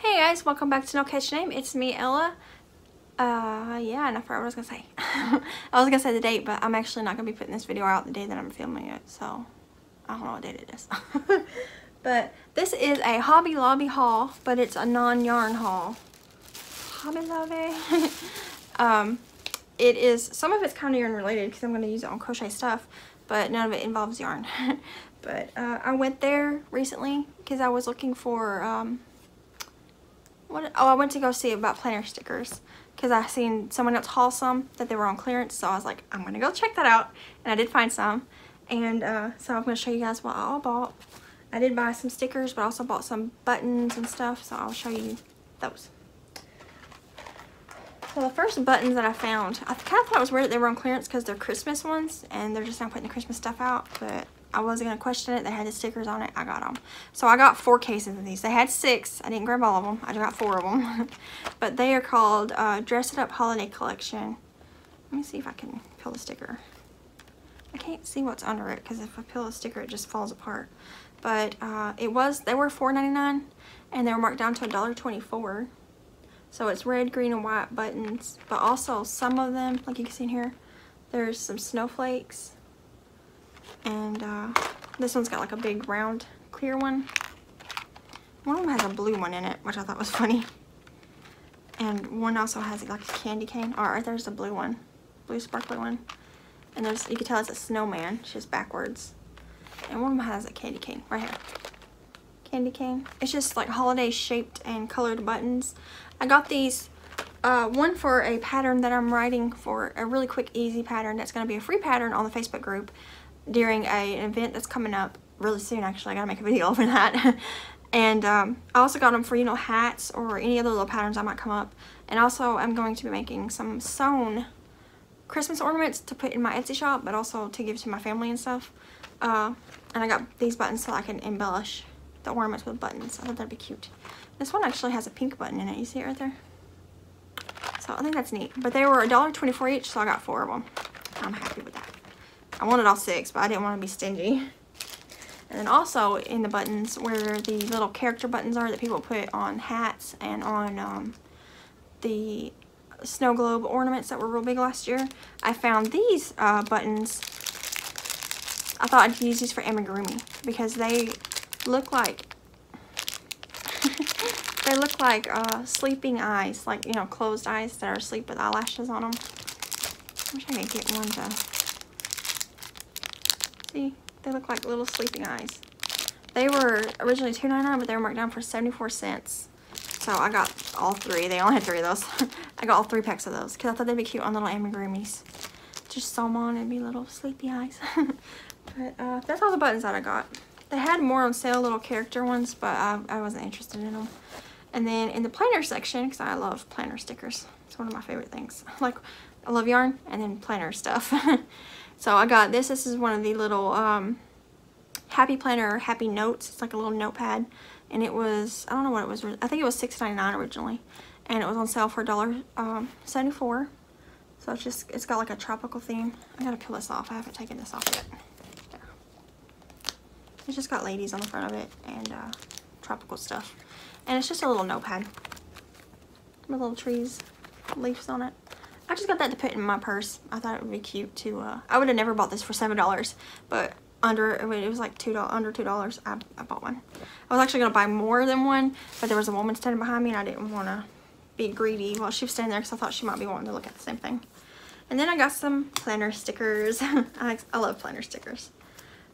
Hey guys, welcome back to No Catch Name. It's me, Ella. Yeah, and I forgot what I was gonna say. I was gonna say the date, but I'm actually not gonna be putting this video out the day that I'm filming it, so I don't know what date it is. But this is a Hobby Lobby haul, but it's a non-yarn haul. Hobby Lobby. It is, some of it's kind of yarn related because I'm gonna use it on crochet stuff, but none of it involves yarn. But I went there recently because I was looking for I went to go see about planner stickers because I seen someone else haul some that they were on clearance, so I was like, I'm gonna go check that out, and I did find some, and so I'm gonna show you guys what I all bought. I did buy some stickers, but I also bought some buttons and stuff, so I'll show you those. So the first buttons that I found, I kind of thought it was weird that they were on clearance because they're Christmas ones and they're just not putting the Christmas stuff out, but I wasn't going to question it. They had the stickers on it. I got them. So I got 4 cases of these. They had 6. I didn't grab all of them. I got 4 of them. But they are called Dress It Up Holiday Collection. Let me see if I can peel the sticker. I can't see what's under it because if I peel the sticker, it just falls apart. But they were $4.99 and they were marked down to $1.24. So it's red, green, and white buttons. But also some of them, like you can see in here, there's some snowflakes. And this one's got like a big round clear one. One of them has a blue one in it, which I thought was funny. And one also has like a candy cane. Oh, right there's the blue one, blue sparkly one. And there's, you can tell it's a snowman, it's just backwards. And one of them has a candy cane right here. Candy cane. It's just like holiday shaped and colored buttons. I got these. One for a pattern that I'm writing for, a really quick, easy pattern that's going to be a free pattern on the Facebook group. During an event that's coming up really soon, actually. I gotta make a video over that. And I also got them for, you know, hats or any other little patterns that might come up. And also I'm going to be making some sewn Christmas ornaments to put in my Etsy shop, but also to give to my family and stuff. And I got these buttons so I can embellish the ornaments with buttons. I thought that'd be cute. This one actually has a pink button in it. You see it right there? So I think that's neat. But they were $1.24 each, so I got 4 of them. I'm happy with that. I wanted all 6, but I didn't want to be stingy. And then also in the buttons where the little character buttons are that people put on hats and on the snow globe ornaments that were real big last year, I found these buttons. I thought I'd use these for amigurumi because they look like they look like sleeping eyes, like, you know, closed eyes that are asleep with eyelashes on them. I wish I could get one to. They look like little sleeping eyes. They were originally $2.99, but they were marked down for 74 cents, so I got all 3. They only had 3 of those. I got all 3 packs of those because I thought they'd be cute on little amigurumis. Just sew them on and be little sleepy eyes. But that's all the buttons that I got. They had more on sale, little character ones, but I wasn't interested in them. And then in the planner section, because I love planner stickers, it's one of my favorite things. Like, I love yarn and then planner stuff. So I got this. This is one of the little Happy Planner Happy Notes. It's like a little notepad. And it was, I don't know what it was. I think it was $6.99 originally. And it was on sale for $1.74. So it's just, it's got like a tropical theme. I gotta peel this off. I haven't taken this off yet. There. It's just got ladies on the front of it and tropical stuff. And it's just a little notepad with little trees, leaves on it. I just got that to put in my purse. I thought it would be cute to, I would have never bought this for $7, but it was like $2, under $2, I bought one. I was actually going to buy more than one, but there was a woman standing behind me and I didn't want to be greedy while she was standing there because I thought she might be wanting to look at the same thing. And then I got some planner stickers. I love planner stickers.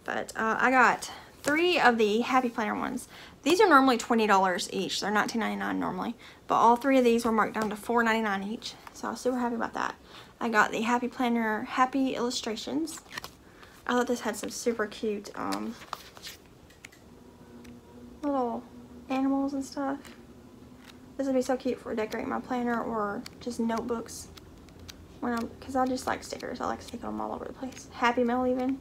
But I got 3 of the Happy Planner ones. These are normally $20 each. They're $19.99 normally, but all 3 of these were marked down to $4.99 each. So I was super happy about that. I got the Happy Planner Happy Illustrations. I thought this had some super cute little animals and stuff. This would be so cute for decorating my planner or just notebooks. Because I just like stickers. I like sticking them all over the place. Happy mail even.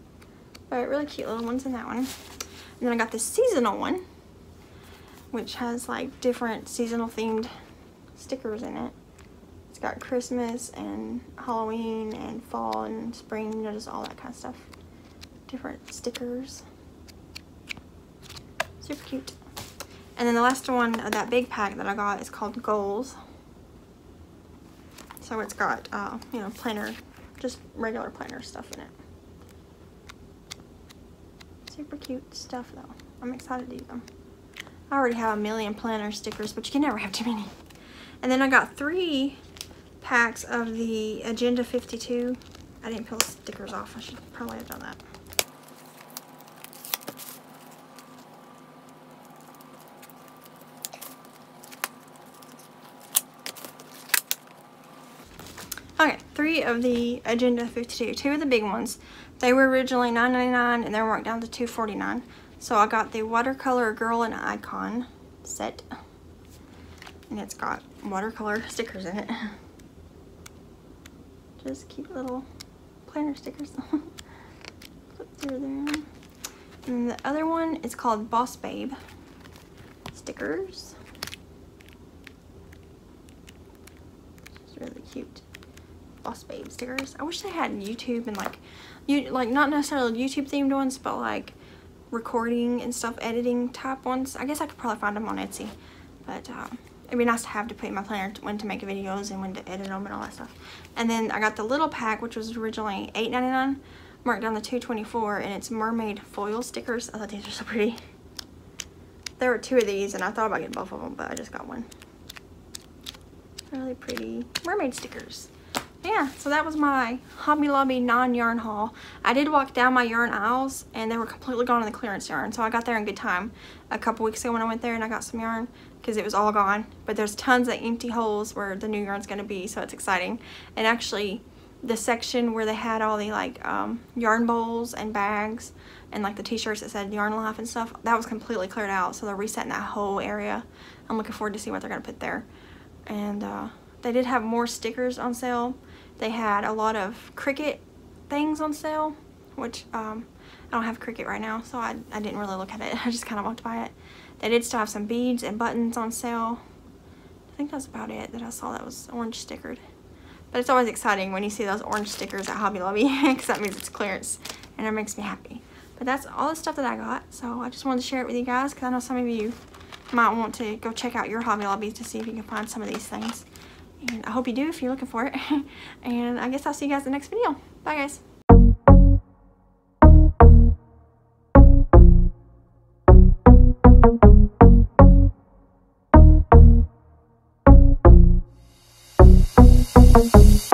But really cute little ones in that one. And then I got this seasonal one, which has like different seasonal themed stickers in it. It's got Christmas and Halloween and fall and spring, you know, just all that kind of stuff. Different stickers. Super cute. And then the last one of that big pack that I got is called Goals. So it's got, you know, planner, just regular planner stuff in it. Super cute stuff though. I'm excited to use them. I already have a million planner stickers, but you can never have too many. And then I got 3 packs of the Agenda 52. I didn't peel stickers off. I should probably have done that. Okay, 3 of the Agenda 52, 2 of the big ones. They were originally $9.99 and they were marked down to $2.49. So I got the Watercolor Girl and Icon set. And it's got watercolor stickers in it. Just cute little planner stickers. Flip through there. And the other one is called Boss Babe stickers. It's really cute. Boss Babe stickers. I wish they had YouTube and like not necessarily YouTube themed ones, but like recording and stuff, editing type ones. I guess I could probably find them on Etsy, but it'd be nice to have to put in my planner when to make videos and when to edit them and all that stuff. And then I got the little pack, which was originally $8.99, marked down to $2.24, and it's mermaid foil stickers. I thought these were so pretty. There were 2 of these, and I thought about getting both of them, but I just got one. Really pretty mermaid stickers. Yeah, so that was my Hobby Lobby non-yarn haul. I did walk down my yarn aisles and they were completely gone in the clearance yarn. So I got there in good time a couple weeks ago when I went there and I got some yarn because it was all gone. But there's tons of empty holes where the new yarn's going to be, so it's exciting. And actually, the section where they had all the like yarn bowls and bags and like the t-shirts that said Yarn Life and stuff, that was completely cleared out. So they're resetting that whole area. I'm looking forward to see what they're going to put there. And they did have more stickers on sale. They had a lot of Cricut things on sale, which I don't have Cricut right now, so I didn't really look at it. I just kind of walked by it. They did still have some beads and buttons on sale. I think that's about it that I saw that was orange stickered. But it's always exciting when you see those orange stickers at Hobby Lobby because that means it's clearance, and it makes me happy. But that's all the stuff that I got, so I just wanted to share it with you guys because I know some of you might want to go check out your Hobby Lobby to see if you can find some of these things. And I hope you do if you're looking for it. And I guess I'll see you guys in the next video. Bye, guys.